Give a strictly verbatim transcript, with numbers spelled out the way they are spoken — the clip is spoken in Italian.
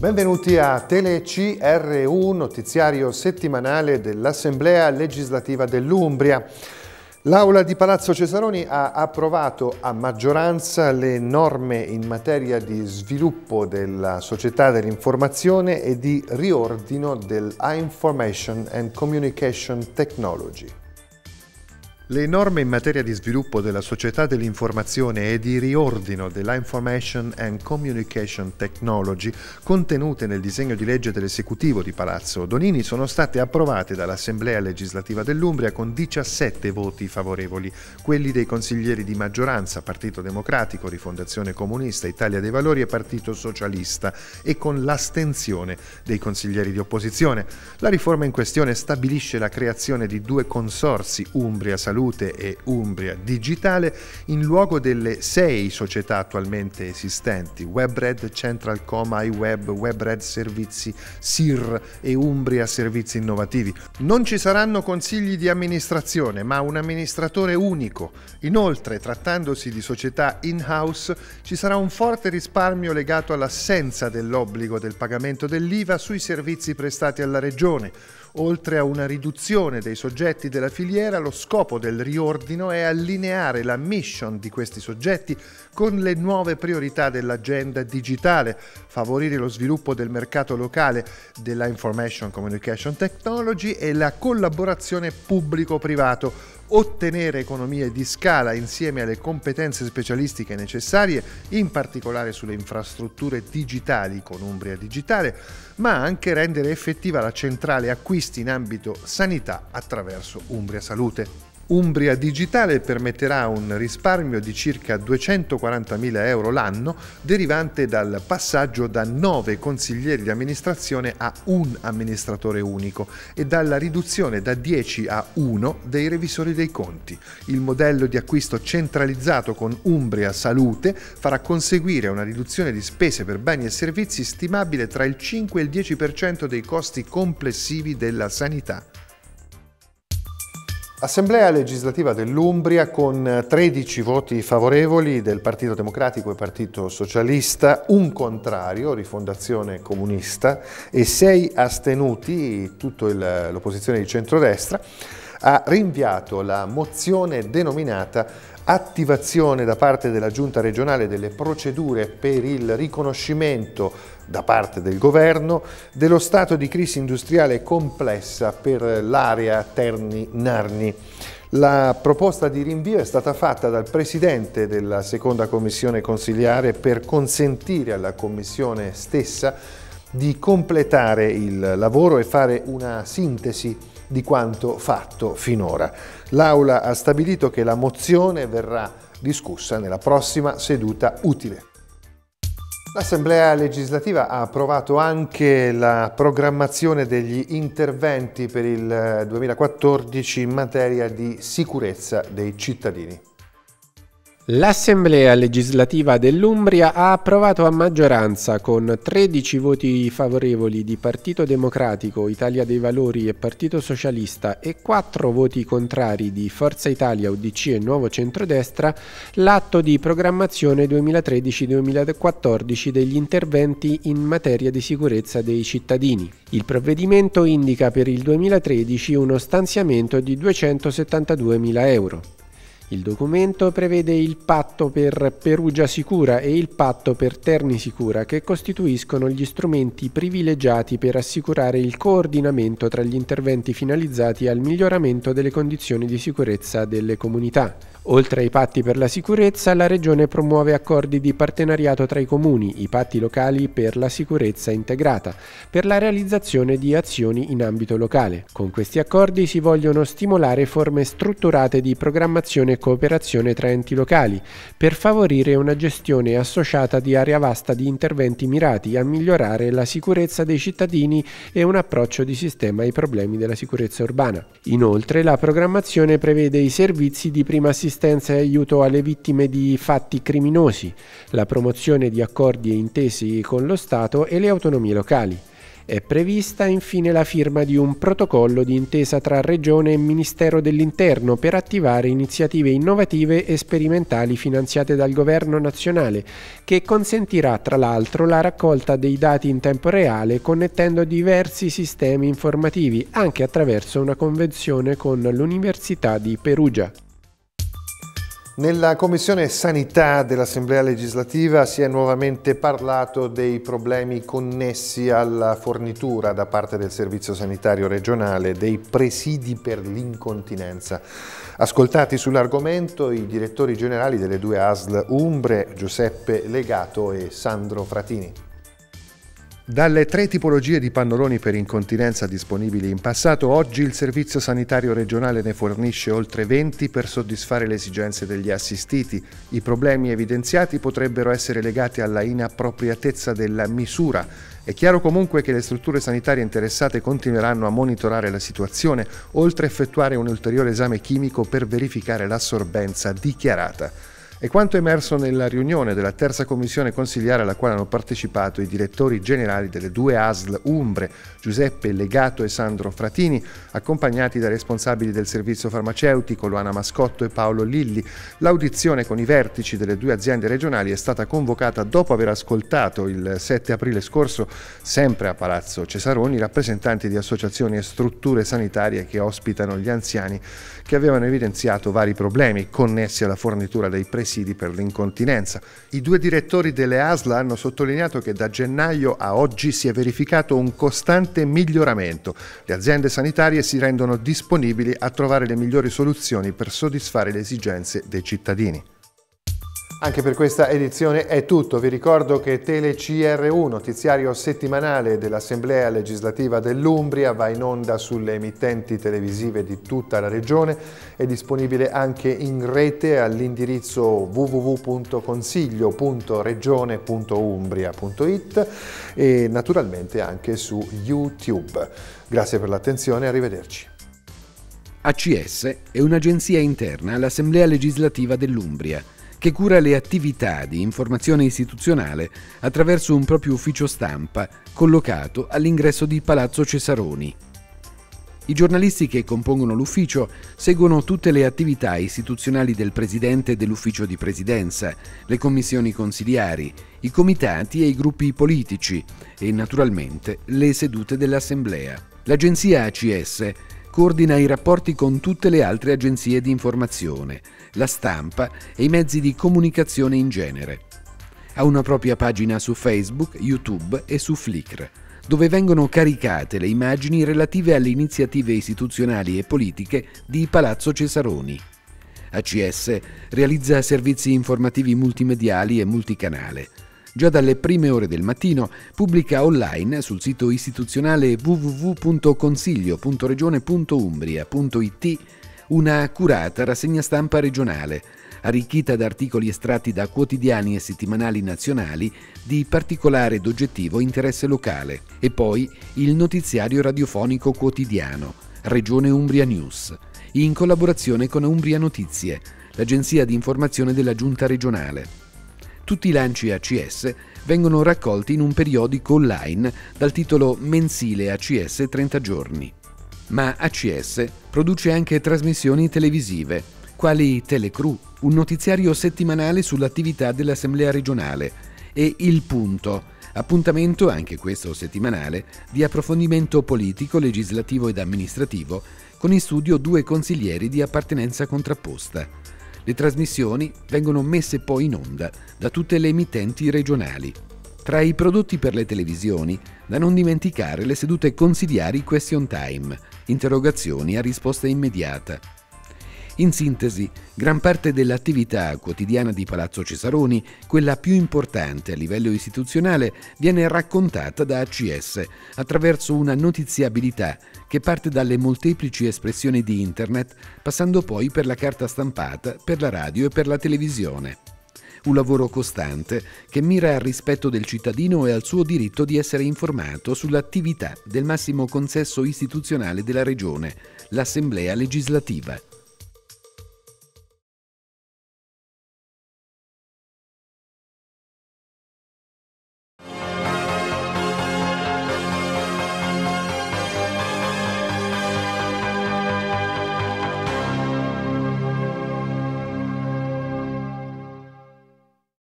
Benvenuti a TeleCRU, notiziario settimanale dell'Assemblea legislativa dell'Umbria. L'Aula di Palazzo Cesaroni ha approvato a maggioranza le norme in materia di sviluppo della società dell'informazione e di riordino dell'Information and communication technology. Le norme in materia di sviluppo della società dell'informazione e di riordino della Information and Communication Technology contenute nel disegno di legge dell'esecutivo di Palazzo Donini sono state approvate dall'Assemblea legislativa dell'Umbria con diciassette voti favorevoli, quelli dei consiglieri di maggioranza, Partito Democratico, Rifondazione Comunista, Italia dei Valori e Partito Socialista, e con l'astensione dei consiglieri di opposizione. La riforma in questione stabilisce la creazione di due consorzi, Umbria Salute e Umbria Digitale, in luogo delle sei società attualmente esistenti, WebRed, CentralCom, iWeb, WebRed Servizi, Sir e Umbria Servizi Innovativi. Non ci saranno consigli di amministrazione, ma un amministratore unico. Inoltre, trattandosi di società in-house, ci sarà un forte risparmio legato all'assenza dell'obbligo del pagamento dell'I V A sui servizi prestati alla Regione. Oltre a una riduzione dei soggetti della filiera, lo scopo del riordino è allineare la mission di questi soggetti con le nuove priorità dell'agenda digitale, favorire lo sviluppo del mercato locale della Information Communication Technology e la collaborazione pubblico-privato, ottenere economie di scala insieme alle competenze specialistiche necessarie, in particolare sulle infrastrutture digitali con Umbria Digitale, ma anche rendere effettiva la centrale acquisti in ambito sanità attraverso Umbria Salute. Umbria Digitale permetterà un risparmio di circa duecentoquarantamila euro l'anno derivante dal passaggio da nove consiglieri di amministrazione a un amministratore unico e dalla riduzione da dieci a uno dei revisori dei conti. Il modello di acquisto centralizzato con Umbria Salute farà conseguire una riduzione di spese per beni e servizi stimabile tra il cinque e il dieci per cento dei costi complessivi della sanità. Assemblea legislativa dell'Umbria con tredici voti favorevoli del Partito Democratico e Partito Socialista, un contrario, Rifondazione Comunista, e sei astenuti, tutta l'opposizione di centrodestra, ha rinviato la mozione denominata attivazione da parte della Giunta regionale delle procedure per il riconoscimento da parte del governo dello stato di crisi industriale complessa per l'area Terni-Narni. La proposta di rinvio è stata fatta dal Presidente della Seconda Commissione Consiliare per consentire alla Commissione stessa di completare il lavoro e fare una sintesi di quanto fatto finora. L'Aula ha stabilito che la mozione verrà discussa nella prossima seduta utile. L'Assemblea legislativa ha approvato anche la programmazione degli interventi per il duemilaquattordici in materia di sicurezza dei cittadini. L'Assemblea legislativa dell'Umbria ha approvato a maggioranza, con tredici voti favorevoli di Partito Democratico, Italia dei Valori e Partito Socialista e quattro voti contrari di Forza Italia, U D C e Nuovo Centrodestra, l'atto di programmazione duemilatredici duemilaquattordici degli interventi in materia di sicurezza dei cittadini. Il provvedimento indica per il duemilatredici uno stanziamento di duecentosettantaduemila euro. Il documento prevede il patto per Perugia Sicura e il patto per Terni Sicura, che costituiscono gli strumenti privilegiati per assicurare il coordinamento tra gli interventi finalizzati al miglioramento delle condizioni di sicurezza delle comunità. Oltre ai patti per la sicurezza, la Regione promuove accordi di partenariato tra i comuni, i patti locali per la sicurezza integrata, per la realizzazione di azioni in ambito locale. Con questi accordi si vogliono stimolare forme strutturate di programmazione e cooperazione tra enti locali, per favorire una gestione associata di area vasta di interventi mirati a migliorare la sicurezza dei cittadini e un approccio di sistema ai problemi della sicurezza urbana. Inoltre, la programmazione prevede i servizi di prima assistenza assistenza e aiuto alle vittime di fatti criminosi, la promozione di accordi e intesi con lo Stato e le autonomie locali, È prevista infine la firma di un protocollo di intesa tra Regione e Ministero dell'Interno per attivare iniziative innovative e sperimentali finanziate dal Governo nazionale, che consentirà tra l'altro la raccolta dei dati in tempo reale connettendo diversi sistemi informativi, anche attraverso una convenzione con l'Università di Perugia. Nella Commissione Sanità dell'Assemblea legislativa si è nuovamente parlato dei problemi connessi alla fornitura da parte del Servizio Sanitario Regionale dei presidi per l'incontinenza. Ascoltati sull'argomento i direttori generali delle due A S L Umbre, Giuseppe Legato e Sandro Fratini. Dalle tre tipologie di pannoloni per incontinenza disponibili in passato, oggi il Servizio Sanitario Regionale ne fornisce oltre venti per soddisfare le esigenze degli assistiti. I problemi evidenziati potrebbero essere legati alla inappropriatezza della misura. È chiaro comunque che le strutture sanitarie interessate continueranno a monitorare la situazione, oltre a effettuare un ulteriore esame chimico per verificare l'assorbenza dichiarata. È quanto emerso nella riunione della terza commissione consiliare alla quale hanno partecipato i direttori generali delle due A S L Umbre, Giuseppe Legato e Sandro Fratini, accompagnati da responsabili del servizio farmaceutico Luana Mascotto e Paolo Lilli. L'audizione con i vertici delle due aziende regionali è stata convocata dopo aver ascoltato il sette aprile scorso, sempre a Palazzo Cesaroni, rappresentanti di associazioni e strutture sanitarie che ospitano gli anziani, che avevano evidenziato vari problemi connessi alla fornitura dei presidi per l'incontinenza. I due direttori delle A S L hanno sottolineato che da gennaio a oggi si è verificato un costante miglioramento. Le aziende sanitarie si rendono disponibili a trovare le migliori soluzioni per soddisfare le esigenze dei cittadini. Anche per questa edizione è tutto. Vi ricordo che TeleCRU, notiziario settimanale dell'Assemblea legislativa dell'Umbria, va in onda sulle emittenti televisive di tutta la regione. È disponibile anche in rete all'indirizzo w w w punto consiglio punto regione punto umbria punto it e naturalmente anche su YouTube. Grazie per l'attenzione e arrivederci. A C S è un'agenzia interna all'Assemblea legislativa dell'Umbria, che cura le attività di informazione istituzionale attraverso un proprio ufficio stampa collocato all'ingresso di Palazzo Cesaroni. I giornalisti che compongono l'ufficio seguono tutte le attività istituzionali del Presidente dell'Ufficio di Presidenza, le commissioni consiliari, i comitati e i gruppi politici e, naturalmente, le sedute dell'Assemblea. L'agenzia A C S coordina i rapporti con tutte le altre agenzie di informazione, la stampa e i mezzi di comunicazione in genere. Ha una propria pagina su Facebook, YouTube e su Flickr, dove vengono caricate le immagini relative alle iniziative istituzionali e politiche di Palazzo Cesaroni. A C S realizza servizi informativi multimediali e multicanale. Già dalle prime ore del mattino pubblica online sul sito istituzionale w w w punto consiglio punto regione punto umbria punto it una accurata rassegna stampa regionale, arricchita da articoli estratti da quotidiani e settimanali nazionali di particolare ed oggettivo interesse locale, e poi il notiziario radiofonico quotidiano Regione Umbria News, in collaborazione con Umbria Notizie, l'agenzia di informazione della Giunta regionale. Tutti i lanci A C S vengono raccolti in un periodico online dal titolo Mensile A C S trenta giorni. Ma A C S produce anche trasmissioni televisive, quali TeleCRU, un notiziario settimanale sull'attività dell'Assemblea regionale, e Il Punto, appuntamento anche questo settimanale di approfondimento politico, legislativo ed amministrativo, con in studio due consiglieri di appartenenza contrapposta. Le trasmissioni vengono messe poi in onda da tutte le emittenti regionali. Tra i prodotti per le televisioni, da non dimenticare le sedute consiliari question time, interrogazioni a risposta immediata. In sintesi, gran parte dell'attività quotidiana di Palazzo Cesaroni, quella più importante a livello istituzionale, viene raccontata da A C S attraverso una notiziabilità che parte dalle molteplici espressioni di Internet, passando poi per la carta stampata, per la radio e per la televisione. Un lavoro costante che mira al rispetto del cittadino e al suo diritto di essere informato sull'attività del massimo consesso istituzionale della Regione, l'Assemblea legislativa.